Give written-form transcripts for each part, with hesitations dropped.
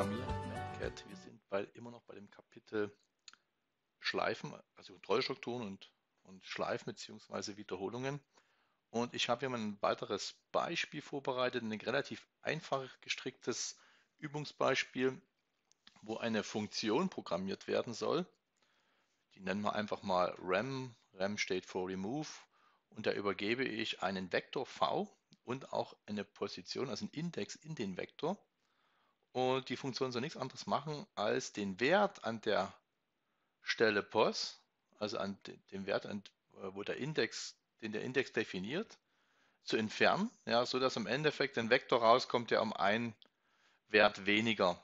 Programmieren in MathCAD. Wir sind immer noch bei dem Kapitel Schleifen, also Kontrollstrukturen und Schleifen bzw. Wiederholungen. Und ich habe hier mal ein weiteres Beispiel vorbereitet, ein relativ einfach gestricktes Übungsbeispiel, wo eine Funktion programmiert werden soll. Die nennen wir einfach mal REM. REM steht for Remove. Und da übergebe ich einen Vektor V und auch eine Position, also einen Index in den Vektor. Und die Funktion soll nichts anderes machen, als den Wert an der Stelle POS, also an dem Wert, wo der Index, den der Index definiert, zu entfernen, ja, sodass im Endeffekt ein Vektor rauskommt, der um einen Wert weniger,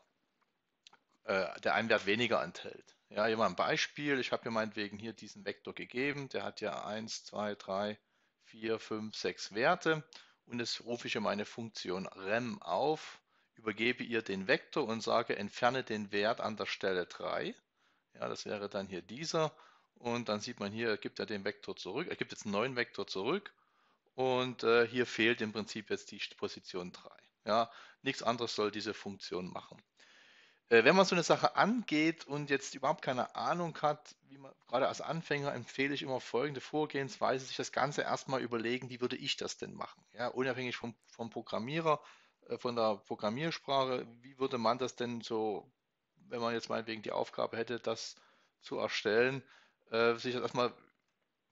enthält. Ja, hier mal ein Beispiel. Ich habe hier meinetwegen hier diesen Vektor gegeben. Der hat ja 1, 2, 3, 4, 5, 6 Werte. Und jetzt rufe ich hier meine Funktion REM auf, übergebe ihr den Vektor und sage, entferne den Wert an der Stelle 3. Ja, das wäre dann hier dieser. Und dann sieht man hier, er gibt ja den Vektor zurück. Er gibt jetzt einen neuen Vektor zurück. Und hier fehlt im Prinzip jetzt die Position 3. Ja, nichts anderes soll diese Funktion machen. Wenn man so eine Sache angeht und jetzt überhaupt keine Ahnung hat, wie man, gerade als Anfänger empfehle ich immer folgende Vorgehensweise, sich das Ganze erstmal überlegen, wie würde ich das denn machen? Ja, unabhängig vom Programmierer, von der Programmiersprache, wie würde man das denn so, wenn man jetzt meinetwegen die Aufgabe hätte, das zu erstellen, sich das erstmal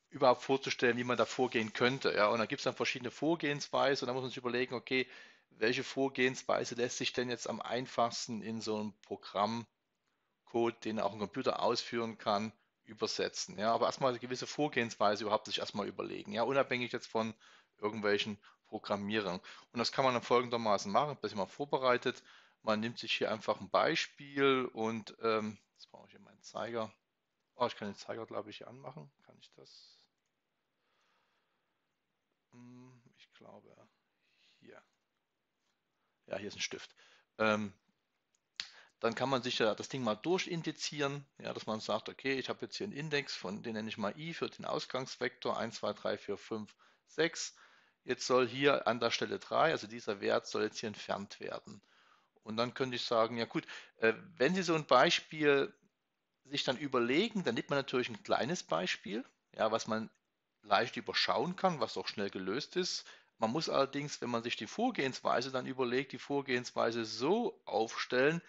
überhaupt vorzustellen, wie man da vorgehen könnte. Ja, und da gibt es dann verschiedene Vorgehensweisen und da muss man sich überlegen, okay, welche Vorgehensweise lässt sich denn jetzt am einfachsten in so einem Programmcode, den auch ein Computer ausführen kann, übersetzen? Ja, aber erstmal eine gewisse Vorgehensweise überhaupt sich erstmal überlegen, ja, unabhängig jetzt von irgendwelchen Programmierern. Und das kann man dann folgendermaßen machen, ein bisschen mal vorbereitet. Man nimmt sich hier einfach ein Beispiel und jetzt brauche ich hier meinen Zeiger. Oh, ich kann den Zeiger, glaube ich, hier anmachen. Kann ich das? Ich glaube, hier. Ja, hier ist ein Stift. Dann kann man sich ja das Ding mal durchindizieren, ja, dass man sagt, okay, ich habe jetzt hier einen Index von, den nenne ich mal i für den Ausgangsvektor 1, 2, 3, 4, 5, 6. Jetzt soll hier an der Stelle 3, also dieser Wert soll jetzt hier entfernt werden. Und dann könnte ich sagen, ja gut, wenn Sie so ein Beispiel sich dann überlegen, dann nimmt man natürlich ein kleines Beispiel, ja, was man leicht überschauen kann, was auch schnell gelöst ist. Man muss allerdings, wenn man sich die Vorgehensweise dann überlegt, die Vorgehensweise so aufstellen,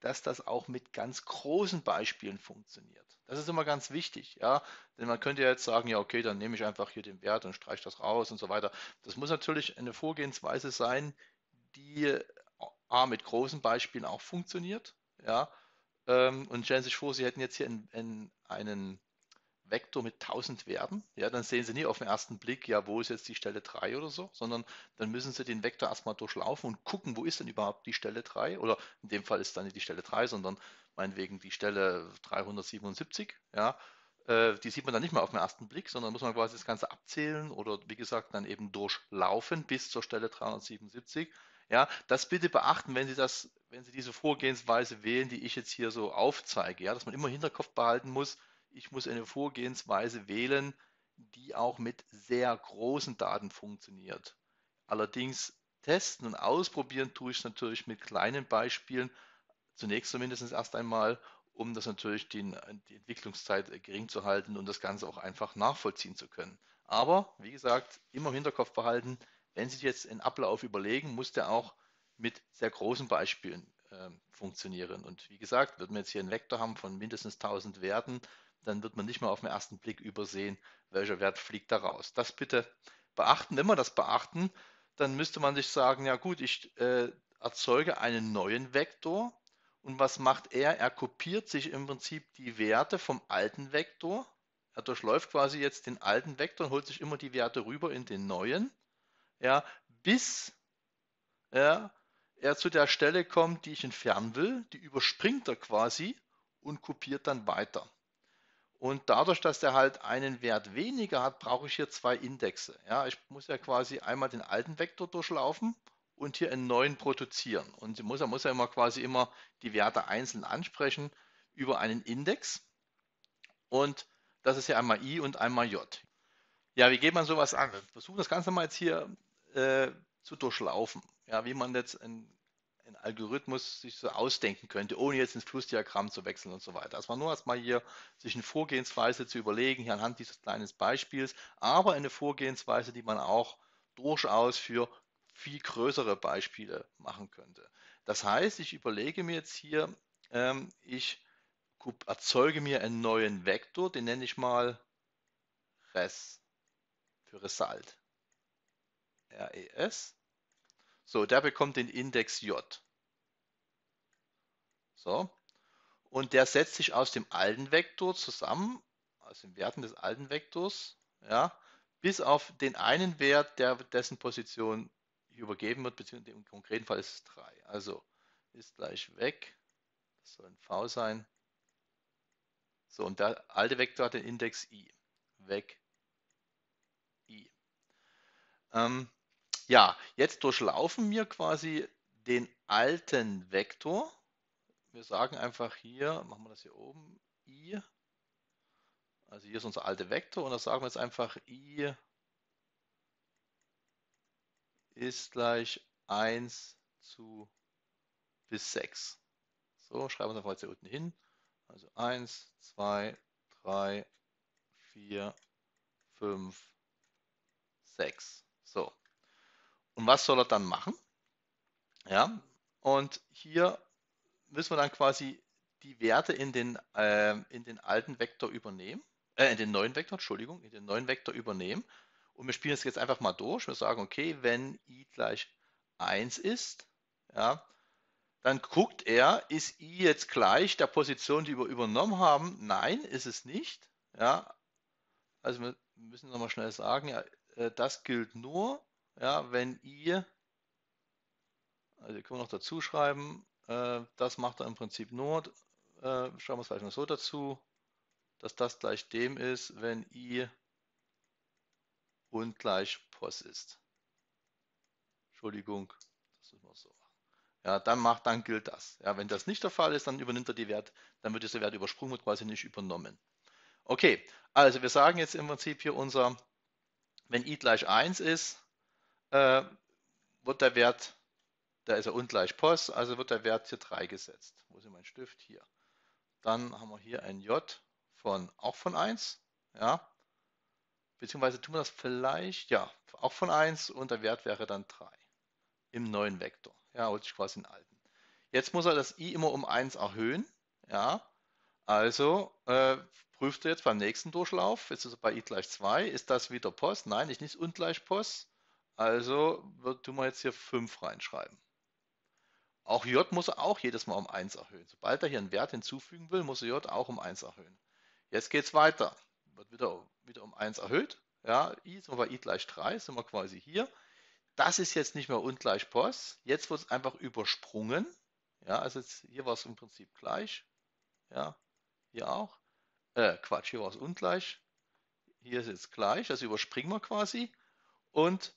dass das auch mit ganz großen Beispielen funktioniert. Das ist immer ganz wichtig, ja, denn man könnte ja jetzt sagen, ja okay, dann nehme ich einfach hier den Wert und streiche das raus und so weiter. Das muss natürlich eine Vorgehensweise sein, die mit großen Beispielen auch funktioniert, ja, und stellen Sie sich vor, Sie hätten jetzt hier einen Vektor mit 1000 Werten, ja, dann sehen Sie nicht auf den ersten Blick, ja, wo ist jetzt die Stelle 3 oder so, sondern dann müssen Sie den Vektor erstmal durchlaufen und gucken, wo ist denn überhaupt die Stelle 3, oder in dem Fall ist dann nicht die Stelle 3, sondern meinetwegen die Stelle 377, ja, die sieht man dann nicht mehr auf den ersten Blick, sondern muss man quasi das Ganze abzählen oder wie gesagt dann eben durchlaufen bis zur Stelle 377, ja, das bitte beachten, wenn Sie diese Vorgehensweise wählen, die ich jetzt hier so aufzeige, ja, dass man immer im Hinterkopf behalten muss, ich muss eine Vorgehensweise wählen, die auch mit sehr großen Daten funktioniert. Allerdings testen und ausprobieren tue ich es natürlich mit kleinen Beispielen, zunächst zumindest erst einmal, um das natürlich die Entwicklungszeit gering zu halten und das Ganze auch einfach nachvollziehen zu können. Aber, wie gesagt, immer im Hinterkopf behalten, wenn Sie jetzt einen Ablauf überlegen, muss der auch mit sehr großen Beispielen funktionieren. Und wie gesagt, wird man jetzt hier einen Vektor haben von mindestens 1000 Werten, dann wird man nicht mehr auf den ersten Blick übersehen, welcher Wert fliegt da raus. Das bitte beachten. Wenn wir das beachten, dann müsste man sich sagen, ja gut, ich erzeuge einen neuen Vektor und was macht er? Er kopiert sich im Prinzip die Werte vom alten Vektor. Er durchläuft quasi jetzt den alten Vektor und holt sich immer die Werte rüber in den neuen, ja, bis er zu der Stelle kommt, die ich entfernen will. Die überspringt er quasi und kopiert dann weiter. Und dadurch, dass der halt einen Wert weniger hat, brauche ich hier zwei Indexe. Ja, ich muss ja quasi einmal den alten Vektor durchlaufen und hier einen neuen produzieren. Und er muss ja immer quasi immer die Werte einzeln ansprechen über einen Index. Und das ist ja einmal i und einmal j. Ja, wie geht man sowas an? Wir versuchen das Ganze mal jetzt hier zu durchlaufen. Ja, wie man jetzt ein einen Algorithmus sich so ausdenken könnte, ohne jetzt ins Flussdiagramm zu wechseln und so weiter. Das war nur erstmal hier, sich eine Vorgehensweise zu überlegen, hier anhand dieses kleinen Beispiels, aber eine Vorgehensweise, die man auch durchaus für viel größere Beispiele machen könnte. Das heißt, ich überlege mir jetzt hier, ich erzeuge mir einen neuen Vektor, den nenne ich mal Res für Result. RES. So, der bekommt den Index J. So, und der setzt sich aus dem alten Vektor zusammen, aus den Werten des alten Vektors, ja, bis auf den einen Wert, der dessen Position übergeben wird, beziehungsweise im konkreten Fall ist es 3. Also ist gleich weg. Das soll ein V sein. So, und der alte Vektor hat den Index i. Weg i. Ja, jetzt durchlaufen wir quasi den alten Vektor. Wir sagen einfach hier, machen wir das hier oben, i. Also hier ist unser alter Vektor und das sagen wir jetzt einfach i ist gleich 1 zu bis 6. So, schreiben wir es einfach jetzt hier unten hin. Also 1, 2, 3, 4, 5, 6. So. Und was soll er dann machen? Ja, und hier müssen wir dann quasi die Werte in den neuen Vektor übernehmen. Und wir spielen es jetzt einfach mal durch. Wir sagen, okay, wenn i gleich 1 ist, ja, dann guckt er, ist i jetzt gleich der Position, die wir übernommen haben? Nein, ist es nicht. Ja, also wir müssen nochmal schnell sagen, ja, das gilt nur, ja, wenn i, also können wir noch dazu schreiben, das macht er im Prinzip nur, schreiben wir es vielleicht noch so dazu, dass das gleich dem ist, wenn i und gleich pos ist. Entschuldigung, das müssen wir so machen. Ja, dann gilt das. Ja, wenn das nicht der Fall ist, dann übernimmt er die Wert, dann wird dieser Wert übersprungen und quasi nicht übernommen. Okay, also wir sagen jetzt im Prinzip hier unser, wenn i gleich 1 ist, wird der Wert, da ist er ungleich pos, also wird der Wert hier 3 gesetzt. Wo ist mein Stift? Hier. Dann haben wir hier ein j von, auch von 1, ja, beziehungsweise tun wir das vielleicht, ja, auch von 1 und der Wert wäre dann 3 im neuen Vektor. Ja, holt sich quasi den alten. Jetzt muss er das i immer um 1 erhöhen. Ja, also prüft er jetzt beim nächsten Durchlauf. Jetzt ist er bei i gleich 2. Ist das wieder pos? Nein, ist nicht ungleich pos. Also tun wir jetzt hier 5 reinschreiben. Auch j muss er auch jedes Mal um 1 erhöhen. Sobald er hier einen Wert hinzufügen will, muss er j auch um 1 erhöhen. Jetzt geht es weiter. Wird wieder um 1 erhöht. Ja, i sind wir bei i gleich 3. Sind wir quasi hier. Das ist jetzt nicht mehr ungleich pos, jetzt wird es einfach übersprungen. Ja, also jetzt, hier war es im Prinzip gleich. Ja, hier auch. Quatsch, hier war es ungleich. Hier ist jetzt gleich, das überspringen wir quasi. Und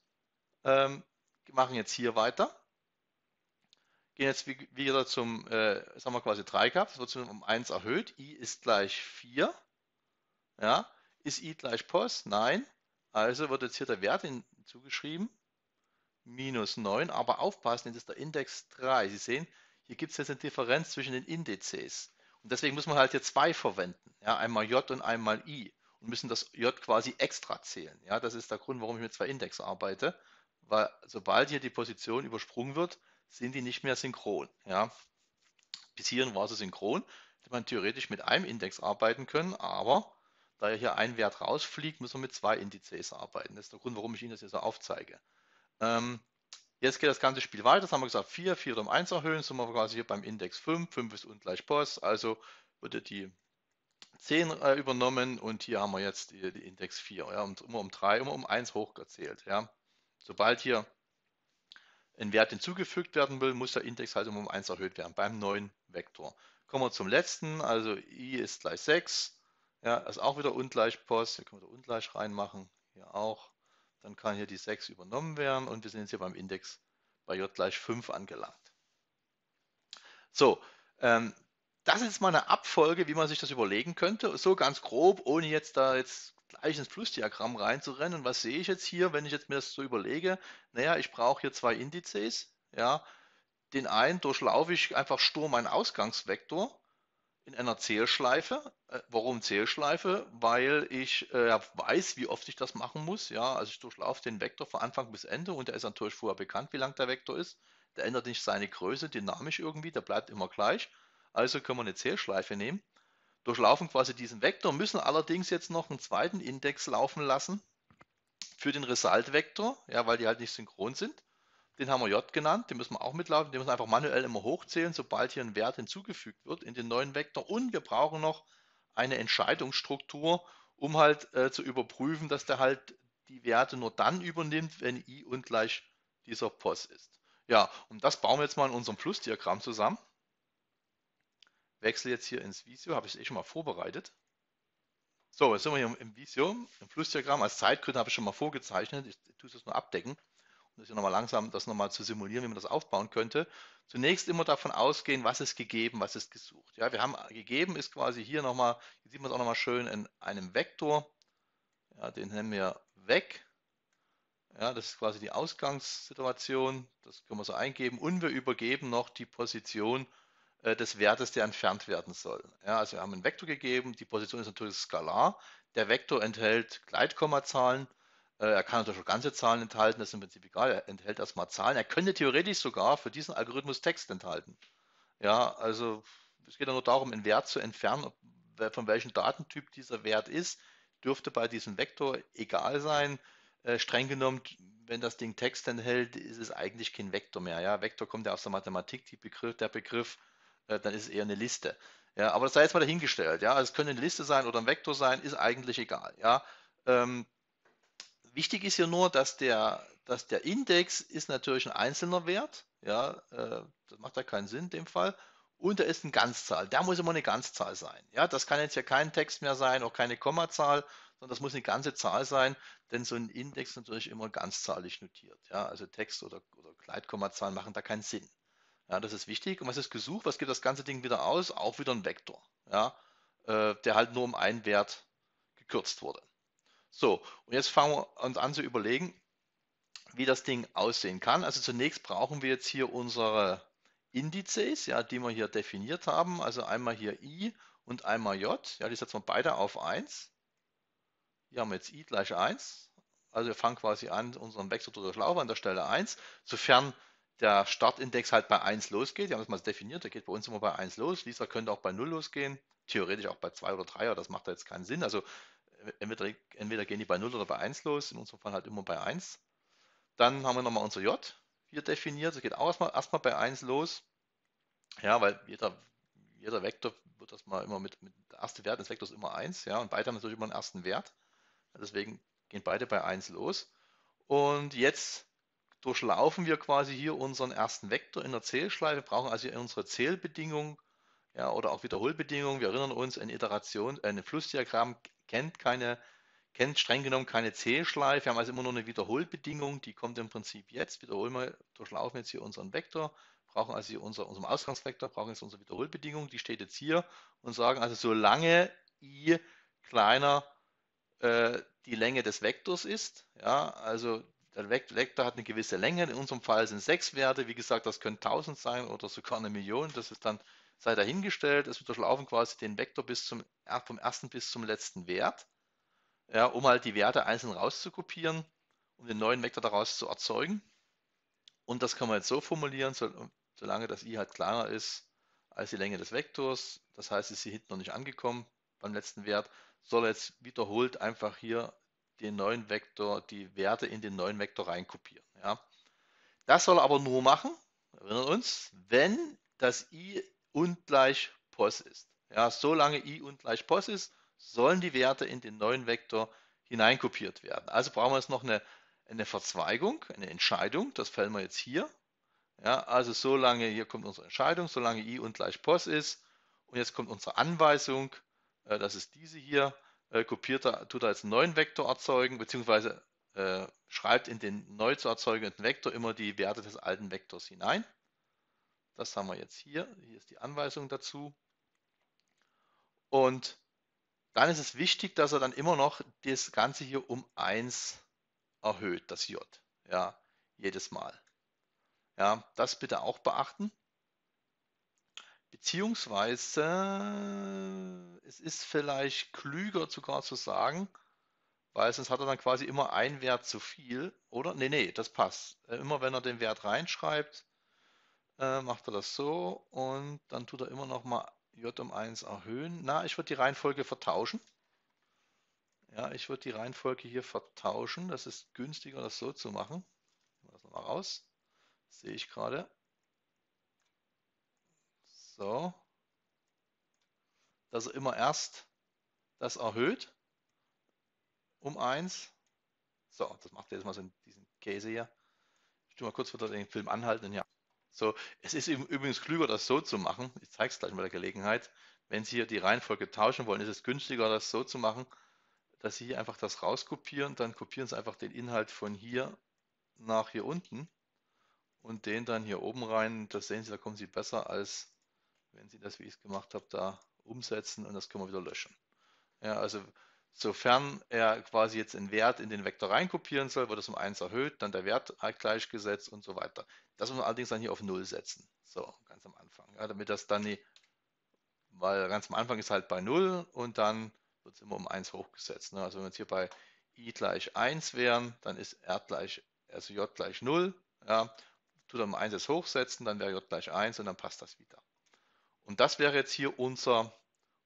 machen jetzt hier weiter. Gehen jetzt wieder zum, jetzt haben wir quasi 3 gehabt, das wird um 1 erhöht. i ist gleich 4. Ja, ist i gleich pos? Nein. Also wird jetzt hier der Wert hinzugeschrieben. Minus 9, aber aufpassen, das ist der Index 3. Sie sehen, hier gibt es jetzt eine Differenz zwischen den Indizes. Und deswegen muss man halt hier 2 verwenden. Ja, einmal J und einmal I. Und müssen das J quasi extra zählen. Ja, das ist der Grund, warum ich mit 2 Index arbeite. Weil sobald hier die Position übersprungen wird, sind die nicht mehr synchron. Ja, bis hierhin war sie synchron. Hätte man theoretisch mit einem Index arbeiten können, aber da ja hier ein Wert rausfliegt, müssen wir mit 2 Indizes arbeiten. Das ist der Grund, warum ich Ihnen das hier so aufzeige. Jetzt geht das ganze Spiel weiter, das haben wir gesagt, 4, 4 um 1 erhöhen, sind wir quasi hier beim Index 5, 5 ist ungleich pos, also wurde die 10 übernommen und hier haben wir jetzt die Index 4, ja, und immer um 3, immer um 1 hochgezählt. Ja. Sobald hier ein Wert hinzugefügt werden will, muss der Index halt immer um 1 erhöht werden, beim neuen Vektor. Kommen wir zum letzten, also i ist gleich 6, ja, ist auch wieder ungleich pos, hier können wir da ungleich reinmachen, hier auch. Dann kann hier die 6 übernommen werden und wir sind jetzt hier beim Index bei j gleich 5 angelangt. So, das ist mal eine Abfolge, wie man sich das überlegen könnte, so ganz grob, ohne jetzt da gleich ins Flussdiagramm reinzurennen. Und was sehe ich jetzt hier, wenn ich jetzt mir das so überlege? Naja, ich brauche hier 2 Indizes, ja, Den einen durchlaufe ich einfach stur meinen Ausgangsvektor in einer Zählschleife. Warum Zählschleife? Weil ich weiß, wie oft ich das machen muss. Ja, also ich durchlaufe den Vektor von Anfang bis Ende und der ist natürlich vorher bekannt, wie lang der Vektor ist. Der ändert nicht seine Größe dynamisch irgendwie, der bleibt immer gleich. Also können wir eine Zählschleife nehmen. Durchlaufen quasi diesen Vektor, müssen allerdings jetzt noch einen zweiten Index laufen lassen für den Result-Vektor, ja, weil die halt nicht synchron sind. Den haben wir J genannt, den müssen wir auch mitlaufen, den müssen wir einfach manuell immer hochzählen, sobald hier ein Wert hinzugefügt wird in den neuen Vektor. Und wir brauchen noch eine Entscheidungsstruktur, um halt zu überprüfen, dass der halt die Werte nur dann übernimmt, wenn i ungleich dieser POS ist. Ja, und das bauen wir jetzt mal in unserem Flussdiagramm zusammen. Wechsle jetzt hier ins Visio, habe ich es eh schon mal vorbereitet. So, jetzt sind wir hier im Visio, im Flussdiagramm. Als Zeitgründen habe ich schon mal vorgezeichnet, ich tue es nur abdecken. Das hier nochmal langsam, das nochmal zu simulieren, wie man das aufbauen könnte. Zunächst immer davon ausgehen, was ist gegeben, was ist gesucht. Ja, wir haben gegeben, ist quasi hier nochmal, hier sieht man es auch nochmal schön in einem Vektor. Ja, den nehmen wir weg. Ja, das ist quasi die Ausgangssituation. Das können wir so eingeben. Und wir übergeben noch die Position des Wertes, der entfernt werden soll. Ja, also wir haben einen Vektor gegeben. Die Position ist natürlich skalar. Der Vektor enthält Gleitkommazahlen. Er kann natürlich auch ganze Zahlen enthalten, das ist im Prinzip egal, er enthält erstmal Zahlen. Er könnte theoretisch sogar für diesen Algorithmus Text enthalten. Ja, also es geht ja nur darum, einen Wert zu entfernen, von welchem Datentyp dieser Wert ist, dürfte bei diesem Vektor egal sein. Streng genommen, wenn das Ding Text enthält, ist es eigentlich kein Vektor mehr. Ja, Vektor kommt ja aus der Mathematik, der Begriff, dann ist es eher eine Liste. Ja, aber das sei jetzt mal dahingestellt. Ja, also es könnte eine Liste sein oder ein Vektor sein, ist eigentlich egal. Ja, wichtig ist hier nur, dass der Index ist natürlich ein einzelner Wert, ja, das macht ja keinen Sinn in dem Fall, und er ist eine Ganzzahl, da muss immer eine Ganzzahl sein. Ja, das kann jetzt ja kein Text mehr sein, auch keine Kommazahl, sondern das muss eine ganze Zahl sein, denn so ein Index ist natürlich immer ganzzahlig notiert. Ja, also Text oder Gleitkommazahlen machen da keinen Sinn. Ja, das ist wichtig. Und was ist gesucht? Was gibt das ganze Ding wieder aus? Auch wieder ein Vektor, ja, der halt nur um einen Wert gekürzt wurde. So, und jetzt fangen wir uns an zu überlegen, wie das Ding aussehen kann. Also zunächst brauchen wir jetzt hier unsere Indizes, ja, die wir hier definiert haben. Also einmal hier i und einmal j. Ja, die setzen wir beide auf 1. Hier haben wir jetzt i gleich 1. Also wir fangen quasi an, unseren Vektor zu durchlaufen an der Stelle 1, sofern der Startindex halt bei 1 losgeht. Wir haben das mal definiert, der geht bei uns immer bei 1 los. Lisa könnte auch bei 0 losgehen, theoretisch auch bei 2 oder 3, aber das macht da jetzt keinen Sinn. Also entweder gehen die bei 0 oder bei 1 los, in unserem Fall halt immer bei 1. Dann haben wir nochmal unser J hier definiert, das geht auch erstmal bei 1 los. Ja, weil jeder Vektor wird das mal immer mit der erste Wert des Vektors immer 1, ja, und beide haben natürlich immer einen ersten Wert. Deswegen gehen beide bei 1 los. Und jetzt durchlaufen wir quasi hier unseren ersten Vektor in der Zählschleife, brauchen also unsere Zählbedingung, ja, oder auch Wiederholbedingungen. Wir erinnern uns, eine Iteration, ein Flussdiagramm kennt streng genommen keine Zählschleife. Wir haben also immer nur eine Wiederholbedingung, die kommt im Prinzip jetzt. Wiederholen wir, durchlaufen jetzt hier unseren Vektor, brauchen also hier unseren Ausgangsvektor, brauchen jetzt unsere Wiederholbedingung, die steht jetzt hier, und sagen also, solange i kleiner die Länge des Vektors ist, ja, also der Vektor hat eine gewisse Länge, in unserem Fall sind 6 Werte, wie gesagt, das können 1000 sein oder sogar eine Million, das ist dann sei dahingestellt, es durchlaufen quasi den Vektor vom ersten bis zum letzten Wert, ja, um halt die Werte einzeln rauszukopieren, um den neuen Vektor daraus zu erzeugen. Und das kann man jetzt so formulieren, solange das i halt kleiner ist als die Länge des Vektors, das heißt, es ist hier hinten noch nicht angekommen beim letzten Wert, soll jetzt wiederholt einfach hier den neuen Vektor, die Werte in den neuen Vektor reinkopieren. Ja. Das soll er aber nur machen, erinnern uns, wenn das i ungleich POS ist. Ja, solange i ungleich POS ist, sollen die Werte in den neuen Vektor hineinkopiert werden. Also brauchen wir jetzt noch eine Verzweigung, eine Entscheidung, das fällen wir jetzt hier. Ja, also solange, hier kommt unsere Entscheidung, solange i ungleich POS ist, und jetzt kommt unsere Anweisung, das ist diese hier, tut er jetzt einen neuen Vektor erzeugen, beziehungsweise schreibt in den neu zu erzeugenden Vektor immer die Werte des alten Vektors hinein. Das haben wir jetzt hier. Hier ist die Anweisung dazu. Und dann ist es wichtig, dass er dann immer noch das Ganze hier um 1 erhöht, das J. Ja, jedes Mal. Ja, das bitte auch beachten. Beziehungsweise es ist vielleicht klüger sogar zu sagen, weil sonst hat er dann quasi immer einen Wert zu viel, oder? Nee, nee, das passt. Immer wenn er den Wert reinschreibt, macht er das so und dann tut er immer noch mal J um 1 erhöhen. Na, ich würde die Reihenfolge vertauschen. Ja, ich würde die Reihenfolge hier vertauschen. Das ist günstiger, das so zu machen. Ich mache das nochmal raus. Das sehe ich gerade. So. Dass er immer erst das erhöht. Um 1. So, das macht er jetzt mal so in diesem Käse hier. Ich tu mal kurz wieder den Film anhalten. Ja. So, es ist übrigens klüger, das so zu machen. Ich zeige es gleich bei der Gelegenheit. Wenn Sie hier die Reihenfolge tauschen wollen, ist es günstiger, das so zu machen, dass Sie hier einfach das rauskopieren. Dann kopieren Sie einfach den Inhalt von hier nach hier unten und den dann hier oben rein. Das sehen Sie, da kommen Sie besser, als wenn Sie das, wie ich es gemacht habe, da umsetzen und das können wir wieder löschen. Ja, also sofern er quasi jetzt einen Wert in den Vektor reinkopieren soll, wird es um 1 erhöht, dann der Wert gleichgesetzt und so weiter. Das muss man allerdings dann hier auf 0 setzen. So, ganz am Anfang. Ja, damit das dann nie, weil ganz am Anfang ist halt bei 0 und dann wird es immer um 1 hochgesetzt. Ne? Also wenn wir jetzt hier bei i gleich 1 wären, dann ist r gleich, also j gleich 0. Ja? Tut dann mal 1 jetzt hochsetzen, dann wäre j gleich 1 und dann passt das wieder. Und das wäre jetzt hier unser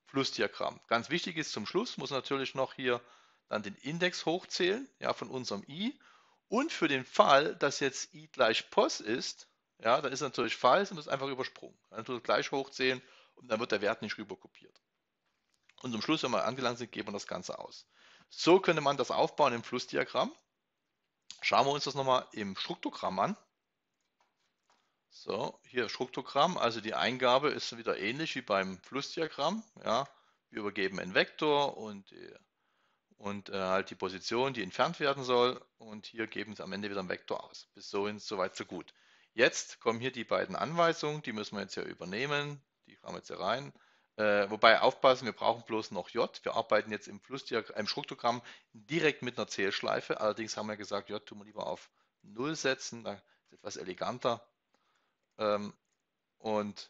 Flussdiagramm. Ganz wichtig ist zum Schluss, muss natürlich noch hier dann den Index hochzählen, ja, von unserem i. Und für den Fall, dass jetzt i gleich pos ist, ja, dann ist natürlich falsch und ist einfach übersprungen. Dann tut es gleich hochzählen und dann wird der Wert nicht rüber kopiert. Und zum Schluss, wenn wir angelangt sind, geben wir das Ganze aus. So könnte man das aufbauen im Flussdiagramm. Schauen wir uns das nochmal im Struktogramm an. So, hier Struktogramm, also die Eingabe ist wieder ähnlich wie beim Flussdiagramm. Ja. Wir übergeben einen Vektor und halt die Position, die entfernt werden soll. Und hier geben Sie am Ende wieder einen Vektor aus. Bis sohin, soweit, so gut. Jetzt kommen hier die beiden Anweisungen, die müssen wir jetzt hier übernehmen. Die haben wir jetzt hier rein. Wobei aufpassen, wir brauchen bloß noch J. Wir arbeiten jetzt im Flussdiagramm, im Struktogramm direkt mit einer Zählschleife. Allerdings haben wir gesagt, J tun wir lieber auf 0 setzen. Da ist etwas eleganter. Und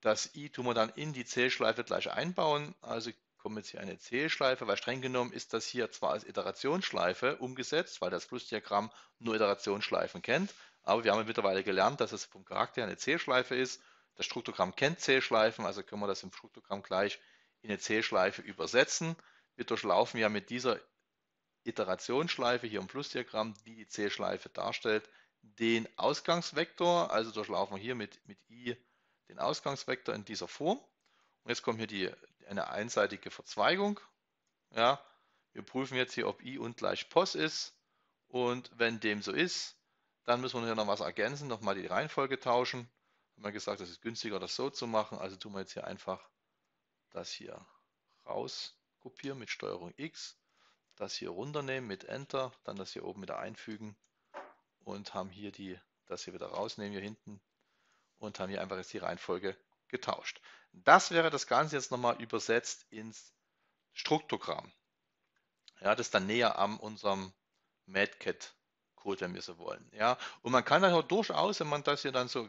das i tun wir dann in die Zählschleife gleich einbauen. Also kommt jetzt hier eine Zählschleife, weil streng genommen ist das hier zwar als Iterationsschleife umgesetzt, weil das Flussdiagramm nur Iterationsschleifen kennt, aber wir haben mittlerweile gelernt, dass es vom Charakter her eine Zählschleife ist. Das Struktogramm kennt Zählschleifen, also können wir das im Struktogramm gleich in eine Zählschleife übersetzen. Wir durchlaufen ja mit dieser Iterationsschleife hier im Flussdiagramm, die die Zählschleife darstellt, den Ausgangsvektor, also durchlaufen wir hier mit i den Ausgangsvektor in dieser Form. Und jetzt kommt hier eine einseitige Verzweigung. Ja, wir prüfen jetzt hier, ob i ungleich pos ist. Und wenn dem so ist, dann müssen wir hier noch was ergänzen, nochmal die Reihenfolge tauschen. Haben wir gesagt, es ist günstiger, das so zu machen. Also tun wir jetzt hier einfach das hier rauskopieren mit STRG X, das hier runternehmen mit Enter, dann das hier oben wieder einfügen. Und haben hier das hier wieder rausnehmen, hier hinten, und haben hier einfach jetzt die Reihenfolge getauscht. Das wäre das Ganze jetzt nochmal übersetzt ins Struktogramm. Ja, das ist dann näher an unserem MathCAD-Code, wenn wir so wollen. Ja, und man kann dann auch durchaus, wenn man das hier dann so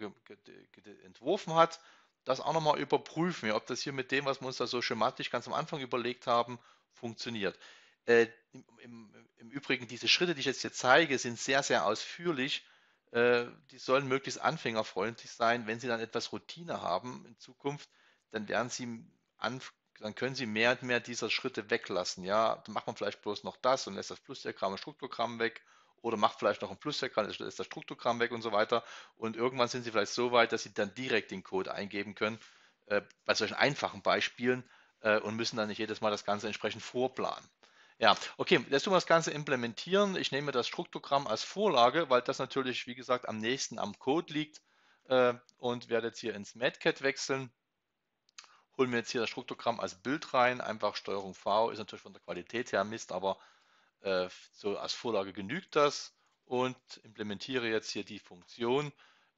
entworfen hat, das auch nochmal überprüfen, ja, ob das hier mit dem, was wir uns da so schematisch ganz am Anfang überlegt haben, funktioniert. Im Übrigen, diese Schritte, die ich jetzt hier zeige, sind sehr, sehr ausführlich. Die sollen möglichst anfängerfreundlich sein. Wenn Sie dann etwas Routine haben in Zukunft, dann können Sie mehr und mehr dieser Schritte weglassen. Ja, dann macht man vielleicht bloß noch das und lässt das Flussdiagramm und Struktogramm weg oder macht vielleicht noch ein Flussdiagramm, lässt das Struktogramm weg und so weiter. Und irgendwann sind Sie vielleicht so weit, dass Sie dann direkt den Code eingeben können, bei solchen einfachen Beispielen und müssen dann nicht jedes Mal das Ganze entsprechend vorplanen. Ja, okay, jetzt tun wir das Ganze implementieren. Ich nehme das Struktogramm als Vorlage, weil das natürlich, wie gesagt, am nächsten am Code liegt, und werde jetzt hier ins MathCAD wechseln. Holen wir jetzt hier das Struktogramm als Bild rein, einfach STRG V, ist natürlich von der Qualität her Mist, aber so als Vorlage genügt das und implementiere jetzt hier die Funktion.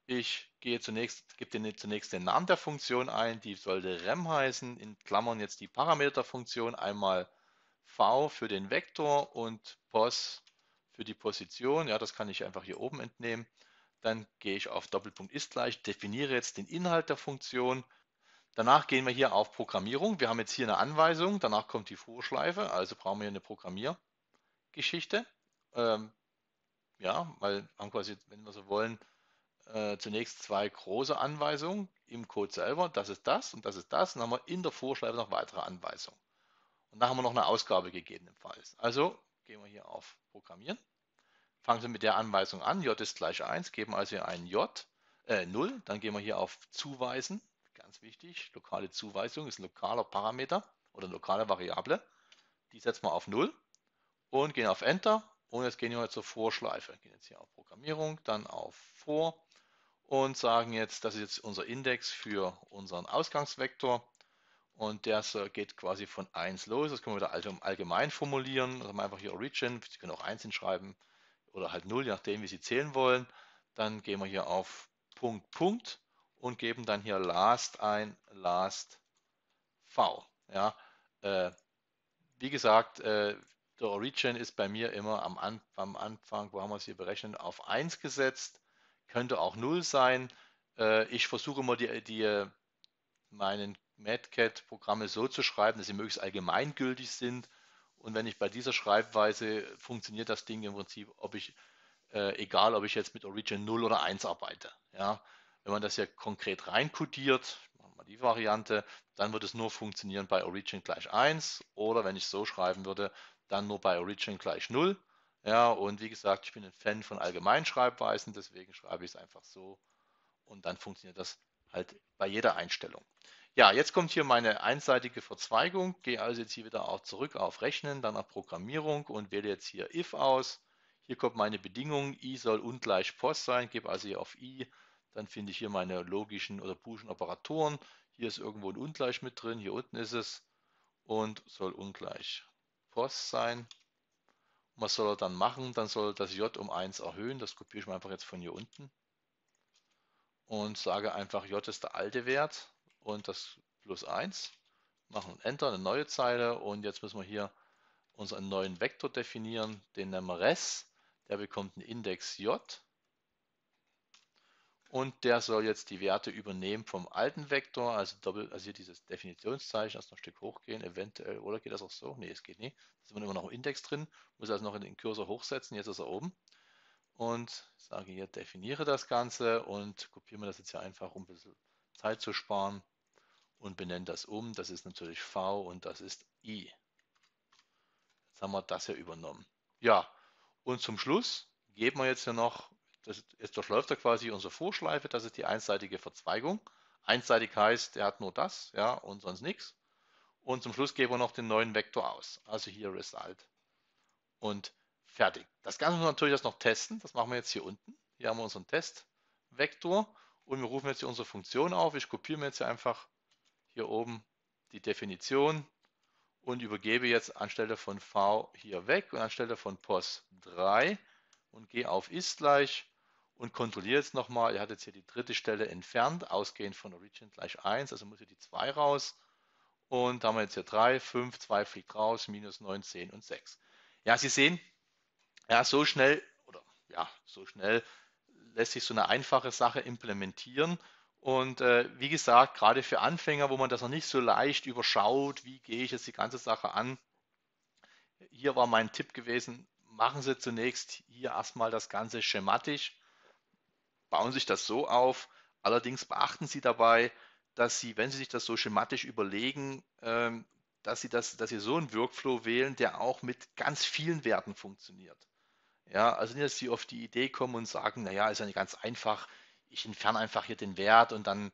Ich gehe gebe zunächst den Namen der Funktion ein, die sollte REM heißen, in Klammern jetzt die Parameter der Funktion, einmal V für den Vektor und POS für die Position. Ja, das kann ich einfach hier oben entnehmen. Dann gehe ich auf Doppelpunkt ist gleich, definiere jetzt den Inhalt der Funktion. Danach gehen wir hier auf Programmierung. Wir haben jetzt hier eine Anweisung, danach kommt die Vorschleife, also brauchen wir hier eine Programmiergeschichte. Ja, weil haben quasi, wenn wir so wollen, zunächst zwei große Anweisungen im Code selber, das ist das und das ist das. Und dann haben wir in der Vorschleife noch weitere Anweisungen. Und dann haben wir noch eine Ausgabe gegebenenfalls. Also gehen wir hier auf Programmieren. Fangen wir mit der Anweisung an, J ist gleich 1, geben also hier einen 0, dann gehen wir hier auf Zuweisen, ganz wichtig, lokale Zuweisung ist ein lokaler Parameter oder lokale Variable, die setzen wir auf 0 und gehen auf Enter und jetzt gehen wir zur Vorschleife, gehen jetzt hier auf Programmierung, dann auf Vor und sagen jetzt, das ist jetzt unser Index für unseren Ausgangsvektor und der geht quasi von 1 los, das können wir wieder allgemein formulieren, also einfach hier Origin, Sie können auch 1 hinschreiben, oder halt 0, je nachdem, wie Sie zählen wollen. Dann gehen wir hier auf Punkt, Punkt und geben dann hier last ein, last v. Ja, wie gesagt, der Origin ist bei mir immer am Anfang, wo haben wir es hier berechnet, auf 1 gesetzt. Könnte auch 0 sein. Ich versuche immer, meine MathCAD-Programme so zu schreiben, dass sie möglichst allgemeingültig sind. Und wenn ich bei dieser Schreibweise funktioniert das Ding im Prinzip, egal ob ich jetzt mit Origin 0 oder 1 arbeite. Ja? Wenn man das hier konkret reinkodiert, machen wir die Variante, dann wird es nur funktionieren bei Origin gleich 1 oder wenn ich so schreiben würde, dann nur bei Origin gleich 0. Ja, und wie gesagt, ich bin ein Fan von Allgemeinschreibweisen, deswegen schreibe ich es einfach so und dann funktioniert das halt bei jeder Einstellung. Ja, jetzt kommt hier meine einseitige Verzweigung, gehe also jetzt hier wieder auch zurück auf Rechnen, dann auf Programmierung und wähle jetzt hier if aus. Hier kommt meine Bedingung, i soll ungleich post sein, gebe also hier auf i, dann finde ich hier meine logischen oder boolschen Operatoren. Hier ist irgendwo ein ungleich mit drin, hier unten ist es und soll ungleich post sein. Und was soll er dann machen? Dann soll das j um 1 erhöhen, das kopiere ich mir einfach jetzt von hier unten und sage einfach j ist der alte Wert. Und das plus 1, machen Enter, eine neue Zeile und jetzt müssen wir hier unseren neuen Vektor definieren, den nennen wir res, der bekommt einen Index j und der soll jetzt die Werte übernehmen vom alten Vektor, also hier dieses Definitionszeichen, erst noch ein Stück hochgehen, eventuell, oder geht das auch so? Ne, es geht nicht, da ist immer noch ein Index drin, muss also noch in den Cursor hochsetzen, jetzt ist er oben und sage hier, definiere das Ganze und kopieren wir das jetzt hier einfach, um ein bisschen Zeit zu sparen. Und benennen das um, das ist natürlich V und das ist I. Jetzt haben wir das hier übernommen. Ja, und zum Schluss geben wir jetzt hier noch, jetzt durchläuft er quasi unsere Vorschleife, das ist die einseitige Verzweigung. Einseitig heißt, er hat nur das, ja, und sonst nichts. Und zum Schluss geben wir noch den neuen Vektor aus, also hier Result. Und fertig. Das Ganze müssen wir natürlich jetzt noch testen, das machen wir jetzt hier unten. Hier haben wir unseren Testvektor und wir rufen jetzt hier unsere Funktion auf. Ich kopiere mir jetzt hier einfach hier oben die Definition und übergebe jetzt anstelle von v hier weg und anstelle von pos 3 und gehe auf ist gleich und kontrolliere jetzt nochmal, er hat jetzt hier die dritte Stelle entfernt, ausgehend von Origin gleich 1, also muss hier die 2 raus und da haben wir jetzt hier 3, 5, 2 fliegt raus, minus 9, 10 und 6. Ja, Sie sehen, ja, so schnell lässt sich so eine einfache Sache implementieren. Und wie gesagt, gerade für Anfänger, wo man das noch nicht so leicht überschaut, wie gehe ich jetzt die ganze Sache an, hier war mein Tipp gewesen, machen Sie zunächst hier erstmal das Ganze schematisch, bauen sich das so auf, allerdings beachten Sie dabei, dass Sie, wenn Sie sich das so schematisch überlegen, dass Sie so einen Workflow wählen, der auch mit ganz vielen Werten funktioniert. Ja, also nicht, dass Sie auf die Idee kommen und sagen, naja, ist ja nicht ganz einfach, ich entferne einfach hier den Wert und dann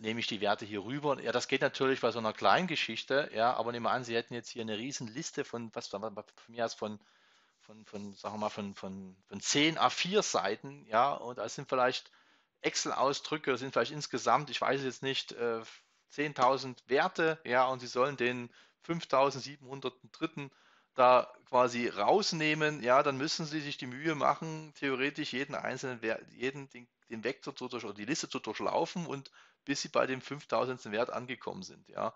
nehme ich die Werte hier rüber. Ja, das geht natürlich bei so einer kleinen Geschichte, ja, aber nehmen wir an, Sie hätten jetzt hier eine riesen Liste von, was von mir aus von 10 A4 Seiten, ja, und da sind vielleicht Excel-Ausdrücke, sind vielleicht insgesamt, ich weiß es jetzt nicht, 10.000 Werte, ja, und Sie sollen den 5.703. da quasi rausnehmen, ja, dann müssen Sie sich die Mühe machen, theoretisch jeden einzelnen Wert, den Vektor oder die Liste zu durchlaufen und bis Sie bei dem 5000. Wert angekommen sind, ja.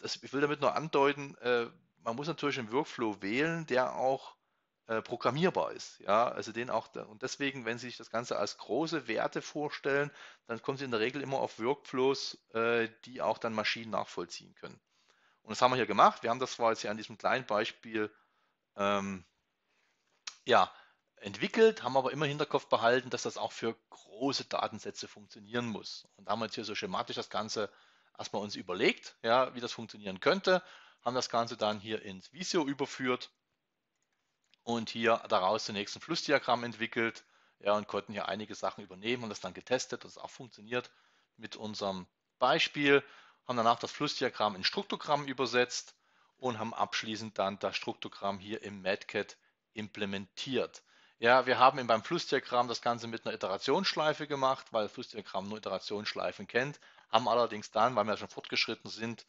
Ich will damit nur andeuten, man muss natürlich einen Workflow wählen, der auch programmierbar ist. Ja, also den auch da. Und deswegen, wenn Sie sich das Ganze als große Werte vorstellen, dann kommen Sie in der Regel immer auf Workflows, die auch dann Maschinen nachvollziehen können. Und das haben wir hier gemacht. Wir haben das zwar jetzt hier an diesem kleinen Beispiel entwickelt, haben aber immer im Hinterkopf behalten, dass das auch für große Datensätze funktionieren muss. Und da haben wir jetzt hier so schematisch das Ganze erstmal uns überlegt, ja, wie das funktionieren könnte, haben das Ganze dann hier ins Visio überführt und hier daraus zunächst ein Flussdiagramm entwickelt, ja, und konnten hier einige Sachen übernehmen und das dann getestet, dass es auch funktioniert mit unserem Beispiel, haben danach das Flussdiagramm in Struktogramm übersetzt und haben abschließend dann das Struktogramm hier im MathCAD implementiert. Ja, wir haben beim Flussdiagramm das Ganze mit einer Iterationsschleife gemacht, weil das Flussdiagramm nur Iterationsschleifen kennt, haben allerdings dann, weil wir schon fortgeschritten sind,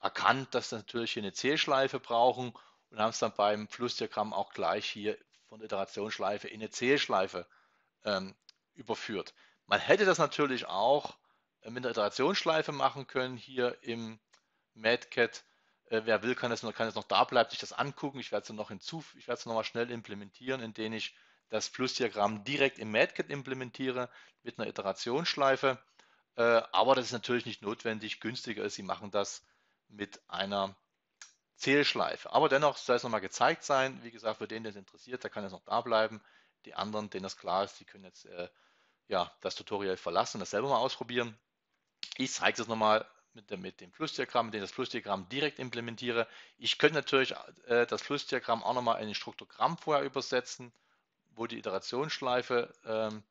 erkannt, dass wir natürlich hier eine C-Schleife brauchen und haben es dann beim Flussdiagramm auch gleich hier von Iterationsschleife in eine C-Schleife überführt. Man hätte das natürlich auch mit einer Iterationsschleife machen können hier im MathCAD. Wer will, kann es noch da bleiben, sich das angucken. Ich werde es nochmal schnell implementieren, indem ich das Flussdiagramm direkt im MathCAD implementiere mit einer Iterationsschleife. Aber das ist natürlich nicht notwendig. Günstiger ist, Sie machen das mit einer Zählschleife. Aber dennoch soll es nochmal gezeigt sein. Wie gesagt, für den, der es interessiert, der kann jetzt noch da bleiben. Die anderen, denen das klar ist, die können jetzt das Tutorial verlassen und das selber mal ausprobieren. Ich zeige es jetzt nochmal mit dem Flussdiagramm, mit dem ich das Flussdiagramm direkt implementiere. Ich könnte natürlich das Flussdiagramm auch nochmal in ein Struktogramm vorher übersetzen, wo die Iterationsschleife,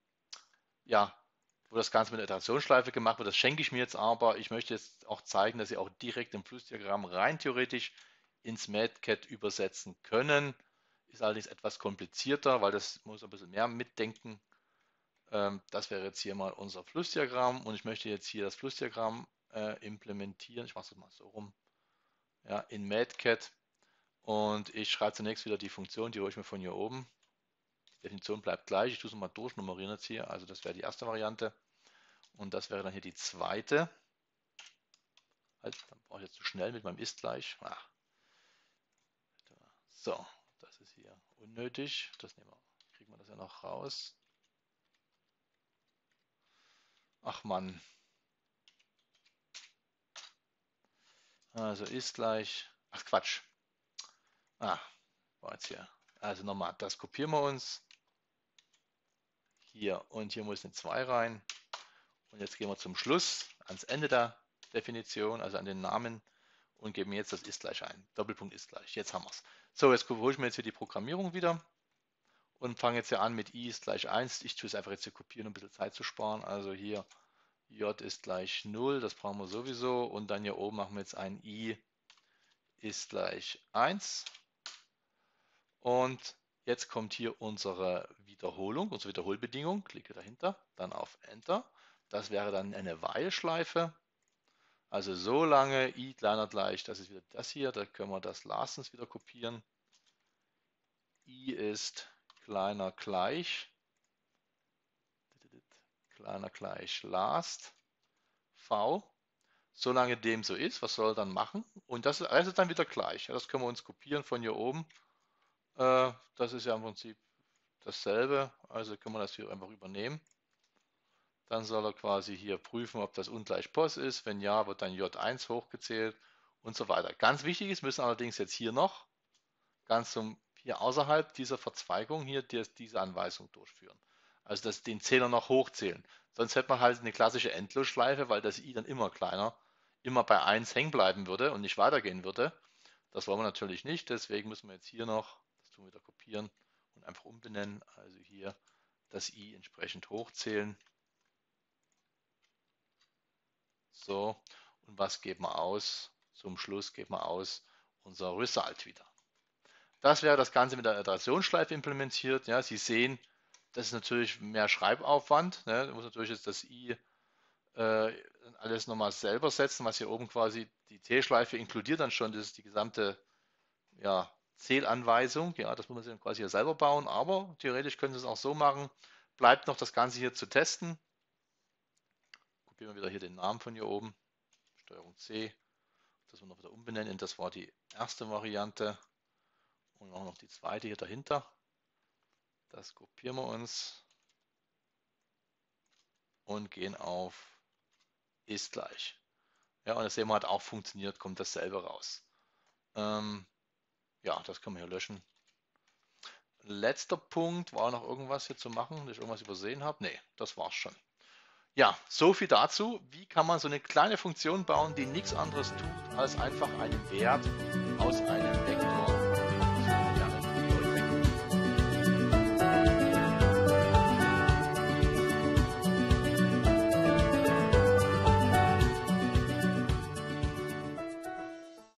wo das Ganze mit der Iterationsschleife gemacht wird. Das schenke ich mir jetzt aber. Ich möchte jetzt auch zeigen, dass Sie auch direkt im Flussdiagramm rein theoretisch ins MathCAD übersetzen können. Ist allerdings etwas komplizierter, weil das muss ein bisschen mehr mitdenken. Das wäre jetzt hier mal unser Flussdiagramm und ich möchte jetzt hier das Flussdiagramm implementieren. Ich mache es mal so rum, ja, in MathCAD, und ich schreibe zunächst wieder die Funktion, die hole ich mir von hier oben. Die Definition bleibt gleich, ich tue es mal durchnummerieren jetzt hier, also das wäre die erste Variante und das wäre dann hier die zweite. Also, dann brauche ich jetzt zu schnell mit meinem Ist gleich. So, das ist hier unnötig, das nehmen wir, kriegen wir das ja noch raus. Ach Mann. Also ist gleich, ach Quatsch. War jetzt hier. Also nochmal, das kopieren wir uns. Hier und hier muss eine 2 rein. Und jetzt gehen wir zum Schluss, ans Ende der Definition, also an den Namen, und geben jetzt das ist gleich ein. Doppelpunkt ist gleich. Jetzt haben wir es. So, jetzt hole ich mir jetzt hier die Programmierung wieder und fange jetzt hier an mit i ist gleich 1. Ich tue es einfach jetzt hier kopieren, um ein bisschen Zeit zu sparen. Also hier j ist gleich 0, das brauchen wir sowieso. Und dann hier oben machen wir jetzt ein i ist gleich 1. Und jetzt kommt hier unsere Wiederholung, unsere Wiederholbedingung. Klicke dahinter, dann auf Enter. Das wäre dann eine While-Schleife. Also so lange i kleiner gleich, das ist wieder das hier. Da können wir das letztens wieder kopieren. i ist kleiner gleich. Kleiner gleich last v, solange dem so ist, was soll er dann machen? Und das ist dann wieder gleich. Das können wir uns kopieren von hier oben. Das ist ja im Prinzip dasselbe, also können wir das hier einfach übernehmen. Dann soll er quasi hier prüfen, ob das ungleich pos ist. Wenn ja, wird dann j1 hochgezählt und so weiter. Ganz wichtig ist, müssen allerdings jetzt hier noch ganz hier außerhalb dieser Verzweigung hier diese Anweisung durchführen. Also den Zähler noch hochzählen. Sonst hätte man halt eine klassische Endlosschleife, weil das i dann immer kleiner, immer bei 1 hängen bleiben würde und nicht weitergehen würde. Das wollen wir natürlich nicht, deswegen müssen wir jetzt hier noch, das tun wir wieder kopieren und einfach umbenennen, also hier das i entsprechend hochzählen. So, und was geben wir aus? Zum Schluss geben wir aus unser Result wieder. Das wäre das Ganze mit der Iterationsschleife implementiert. Ja, Sie sehen, das ist natürlich mehr Schreibaufwand, ne? Da muss natürlich jetzt das i alles nochmal selber setzen, was hier oben quasi die C-Schleife inkludiert dann schon, das ist die gesamte Zählanweisung, das muss man sich dann quasi hier selber bauen, aber theoretisch können Sie es auch so machen, bleibt noch das Ganze hier zu testen. Kopieren wir wieder hier den Namen von hier oben, Steuerung C, das wir noch wieder umbenennen, das war die erste Variante und auch noch die zweite hier dahinter. Das kopieren wir uns und gehen auf ist gleich. Ja, und das sehen wir, hat auch funktioniert, kommt dasselbe raus. Ja, das können wir hier löschen. Letzter Punkt, war noch irgendwas hier zu machen, dass ich irgendwas übersehen habe? Nee, das war's schon. Ja, so viel dazu, wie kann man so eine kleine Funktion bauen, die nichts anderes tut, als einfach einen Wert aus einem Deck